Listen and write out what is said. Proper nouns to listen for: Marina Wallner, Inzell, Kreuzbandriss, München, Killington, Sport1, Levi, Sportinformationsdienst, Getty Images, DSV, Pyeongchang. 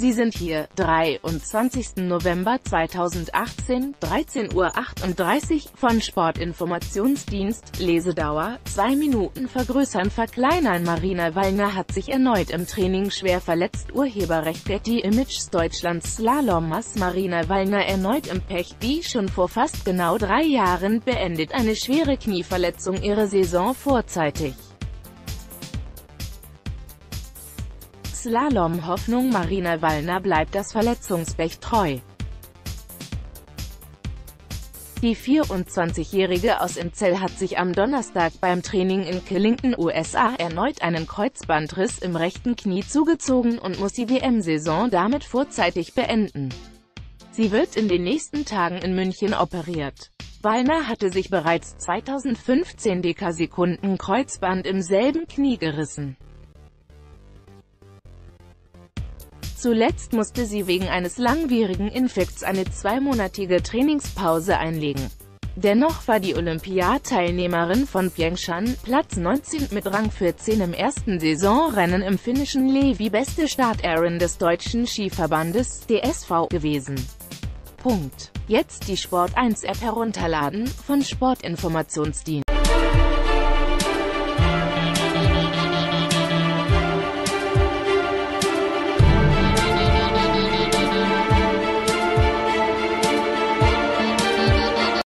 Sie sind hier, 23. November 2018, 13:38 Uhr, von Sportinformationsdienst, Lesedauer, 2 Minuten vergrößern verkleinern. Marina Wallner hat sich erneut im Training schwer verletzt. Urheberrecht Getty Images Deutschlands. Slalomas Marina Wallner erneut im Pech. Wie schon vor fast genau 3 Jahren beendet eine schwere Knieverletzung ihre Saison vorzeitig. Slalom-Hoffnung Marina Wallner bleibt das Verletzungspech treu. Die 24-Jährige aus Inzell hat sich am Donnerstag beim Training in Killington, USA, erneut einen Kreuzbandriss im rechten Knie zugezogen und muss die WM-Saison damit vorzeitig beenden. Sie wird in den nächsten Tagen in München operiert. Wallner hatte sich bereits 2015 Dekasekunden Kreuzband im selben Knie gerissen. Zuletzt musste sie wegen eines langwierigen Infekts eine 2-monatige Trainingspause einlegen. Dennoch war die Olympiateilnehmerin von Pyeongchang, Platz 19 mit Rang 14 im ersten Saisonrennen im finnischen Levi, beste Starterin des deutschen Skiverbandes, DSV, gewesen. Punkt. Jetzt die Sport 1 App herunterladen, von Sportinformationsdienst.